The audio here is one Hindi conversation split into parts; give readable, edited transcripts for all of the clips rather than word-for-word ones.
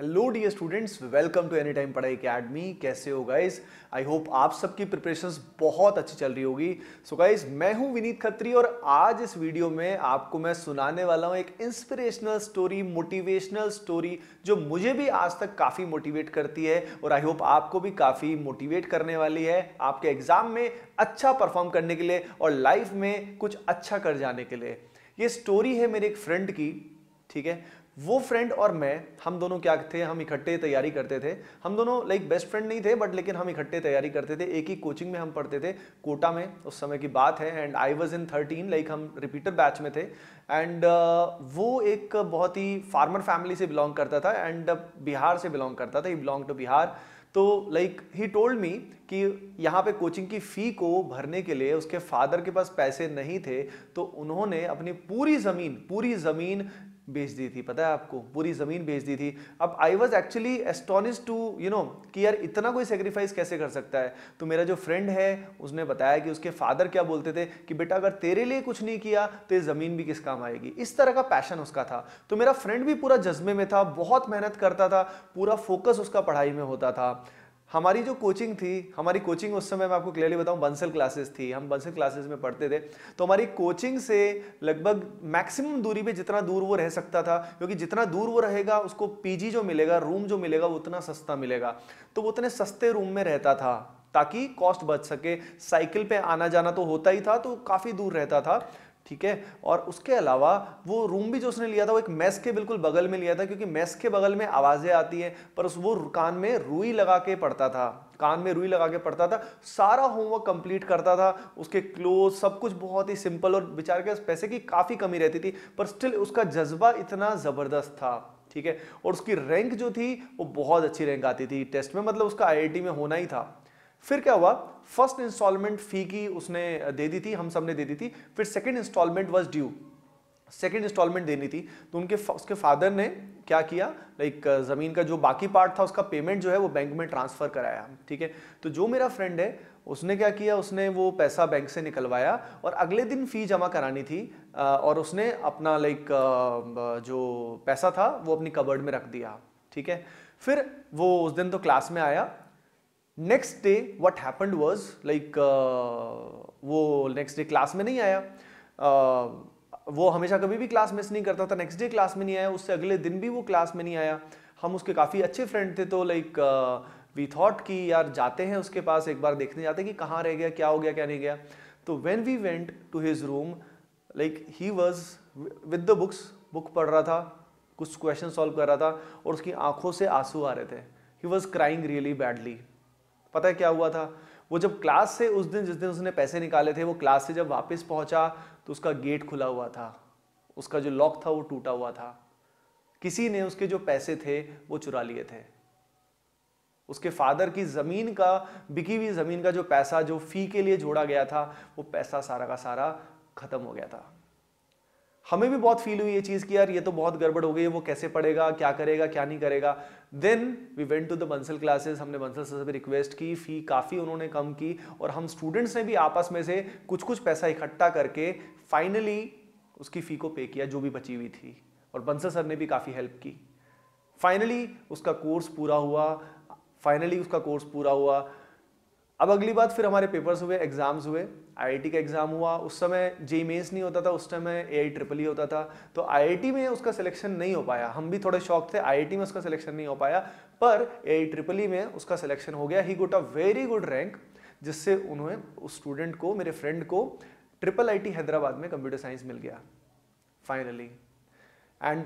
Hello dear students, welcome to any time पढ़ाई अकेडमी। कैसे हो गाइज? आई होप आप सबकी प्रिपरेशंस बहुत अच्छी चल रही होगी। सो गाइज, मैं हूं विनीत खत्री और आज इस वीडियो में आपको मैं सुनाने वाला हूं एक इंस्पिरेशनल स्टोरी, मोटिवेशनल स्टोरी जो मुझे भी आज तक काफ़ी मोटिवेट करती है और आई होप आपको भी काफ़ी मोटिवेट करने वाली है आपके एग्जाम में अच्छा परफॉर्म करने के लिए और लाइफ में कुछ अच्छा कर जाने के लिए। ये स्टोरी है मेरे एक फ्रेंड की, ठीक है। वो फ्रेंड और मैं, हम दोनों क्या थे, हम इकट्ठे तैयारी करते थे। हम दोनों लाइक बेस्ट फ्रेंड नहीं थे बट लेकिन हम इकट्ठे तैयारी करते थे। एक ही कोचिंग में हम पढ़ते थे, कोटा में उस समय की बात है। And I was in 13, like हम रिपीटर बैच में थे। एंड वो एक बहुत ही फार्मर फैमिली से बिलोंग करता था एंड बिहार से बिलोंग करता था। He belong to Bihar. तो लाइक ही टोल्ड मी कि यहाँ पे कोचिंग की फ़ी को भरने के लिए उसके फादर के पास पैसे नहीं थे, तो उन्होंने अपनी पूरी ज़मीन बेच दी थी। पता है आपको, पूरी ज़मीन बेच दी थी। अब I was actually astonish to you know कि यार इतना कोई सेक्रीफाइस कैसे कर सकता है। तो मेरा जो फ्रेंड है उसने बताया कि उसके फादर क्या बोलते थे कि बेटा अगर तेरे लिए कुछ नहीं किया तो ये ज़मीन भी किस काम आएगी। इस तरह का पैशन उसका था। तो मेरा फ्रेंड भी पूरा जज्बे में था, बहुत मेहनत करता था, पूरा फोकस उसका पढ़ाई में होता था। हमारी जो कोचिंग थी, हमारी कोचिंग उस समय मैं आपको क्लियरली बताऊं बंसल क्लासेस थी। हम बंसल क्लासेस में पढ़ते थे। तो हमारी कोचिंग से लगभग मैक्सिमम दूरी पे जितना दूर वो रह सकता था, क्योंकि जितना दूर वो रहेगा उसको पीजी जो मिलेगा, रूम जो मिलेगा वो उतना सस्ता मिलेगा। तो वो उतने सस्ते रूम में रहता था ताकि कॉस्ट बच सके। साइकिल पर आना जाना तो होता ही था, तो काफ़ी दूर रहता था, ठीक है। और उसके अलावा वो रूम भी जो उसने लिया था वो एक मेस के बिल्कुल बगल में लिया था, क्योंकि मेस के बगल में आवाज़ें आती हैं। पर उस वो कान में रुई लगा के पढ़ता था, कान में रुई लगा के पढ़ता था। सारा होमवर्क कंप्लीट करता था, उसके क्लोथ सब कुछ बहुत ही सिंपल। और बेचारे के पैसे की काफ़ी कमी रहती थी पर स्टिल उसका जज्बा इतना ज़बरदस्त था, ठीक है। और उसकी रैंक जो थी वो बहुत अच्छी रैंक आती थी टेस्ट में, मतलब उसका IIT में होना ही था। फिर क्या हुआ, फर्स्ट इंस्टॉलमेंट फ़ी की उसने दे दी थी, हम सब ने दे दी थी। फिर second installment was due, second installment देनी थी। तो उसके फादर ने क्या किया, लाइक ज़मीन का जो बाकी पार्ट था उसका पेमेंट जो है वो बैंक में ट्रांसफ़र कराया, ठीक है। तो जो मेरा फ्रेंड है उसने क्या किया, उसने वो पैसा बैंक से निकलवाया और अगले दिन फ़ी जमा करानी थी और उसने अपना लाइक जो पैसा था वो अपनी कबर्ड में रख दिया, ठीक है। फिर वो उस दिन तो क्लास में आया। Next day what happened was like वो नेक्स्ट डे क्लास में नहीं आया। वो हमेशा कभी भी क्लास मिस नहीं करता था। नेक्स्ट डे क्लास में नहीं आया, उससे अगले दिन भी वो क्लास में नहीं आया। हम उसके काफ़ी अच्छे फ्रेंड थे तो लाइक वी थॉट कि यार जाते हैं उसके पास, एक बार देखने जाते हैं कि कहाँ रह गया, क्या हो गया, क्या नहीं गया। तो when we went to his room like he was with the books, book पढ़ रहा था, कुछ क्वेश्चन सॉल्व कर रहा था और उसकी आँखों से आंसू आ रहे थे। He was crying really badly. पता है क्या हुआ था, वो जब क्लास से उस दिन, जिस दिन उसने पैसे निकाले थे, वो क्लास से जब वापस पहुंचा तो उसका गेट खुला हुआ था, उसका जो लॉक था वो टूटा हुआ था। किसी ने उसके जो पैसे थे वो चुरा लिए थे। उसके फादर की ज़मीन का, बिकी हुई ज़मीन का जो पैसा जो फी के लिए जोड़ा गया था वो पैसा सारा का सारा खत्म हो गया था। हमें भी बहुत फील हुई ये चीज़ कि यार ये तो बहुत गड़बड़ हो गई है, वो कैसे पढ़ेगा, क्या करेगा, क्या नहीं करेगा। Then we went to the Bansal classes. हमने बंसल से भी रिक्वेस्ट की, फ़ी काफ़ी उन्होंने कम की और हम स्टूडेंट्स ने भी आपस में से कुछ कुछ पैसा इकट्ठा करके फाइनली उसकी फ़ी को पे किया जो भी बची हुई थी। और बंसल सर ने भी काफ़ी हेल्प की। फाइनली उसका कोर्स पूरा हुआ, अब अगली बात, फिर हमारे पेपर्स हुए, एग्ज़ाम्स हुए। IIT का एग्ज़ाम हुआ। उस समय जेईई मेंस नहीं होता था, उस टाइम AIEEE होता था। तो IIT में उसका सिलेक्शन नहीं हो पाया। हम भी थोड़े शॉक थे, IIT में उसका सिलेक्शन नहीं हो पाया पर AIEEE में उसका सिलेक्शन हो गया। He got a very good rank, जिससे उन्हें, उस स्टूडेंट को, मेरे फ्रेंड को IIT हैदराबाद में कंप्यूटर साइंस मिल गया फाइनली। एंड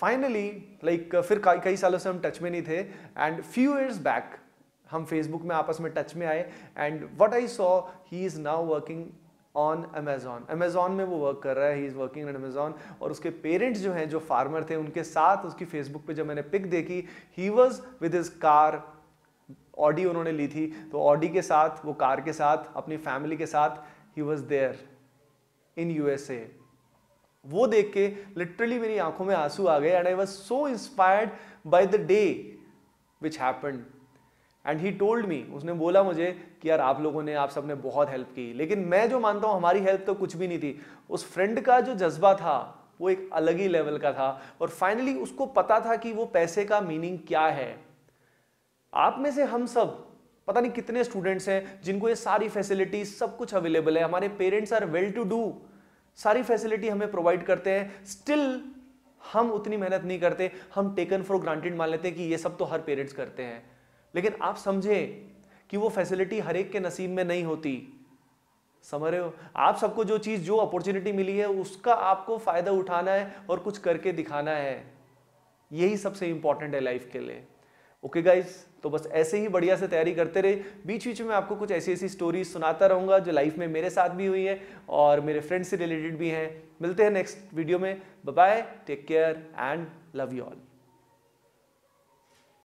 फाइनली लाइक फिर कई सालों से हम टच में नहीं थे एंड फ्यू ईयर्स बैक हम फेसबुक में आपस में टच में आए। And what I saw, he is now working on Amazon. Amazon में वो वर्क कर रहा है, he is working on Amazon. और उसके पेरेंट्स जो हैं, जो फार्मर थे, उनके साथ उसकी फेसबुक पे जब मैंने पिक देखी, he was with his car, Audi उन्होंने ली थी, तो ऑडी के साथ, वो कार के साथ, अपनी फैमिली के साथ he was there in USA। वो देख के लिटरली मेरी आंखों में आंसू आ गए and I was so inspired by the day which happened. And he told me, उसने बोला मुझे कि यार आप लोगों ने, आप सब ने बहुत हेल्प की, लेकिन मैं जो मानता हूँ हमारी हेल्प तो कुछ भी नहीं थी। उस फ्रेंड का जो जज्बा था, वो एक अलग ही लेवल का था और फाइनली उसको पता था कि वो पैसे का मीनिंग क्या है। आप में से हम सब पता नहीं कितने स्टूडेंट्स हैं जिनको ये सारी फैसिलिटी सब कुछ अवेलेबल है, हमारे parents are well to do, सारी फैसिलिटी हमें प्रोवाइड करते हैं, स्टिल हम उतनी मेहनत नहीं करते, हम टेकन फॉर ग्रांटेड मान लेते हैं कि ये सब तो हर पेरेंट्स करते हैं। लेकिन आप समझें कि वो फैसिलिटी हर एक के नसीब में नहीं होती, समझ रहे हो? आप सबको जो चीज़ जो अपॉर्चुनिटी मिली है उसका आपको फ़ायदा उठाना है और कुछ करके दिखाना है, यही सबसे इम्पॉर्टेंट है लाइफ के लिए। ओके गाइज, तो बस ऐसे ही बढ़िया से तैयारी करते रहे। बीच बीच में आपको कुछ ऐसी ऐसी स्टोरीज सुनाता रहूँगा जो लाइफ में मेरे साथ भी हुई है और मेरे फ्रेंड्स से रिलेटेड भी हैं। मिलते हैं नेक्स्ट वीडियो में, bye bye, take care and love you all.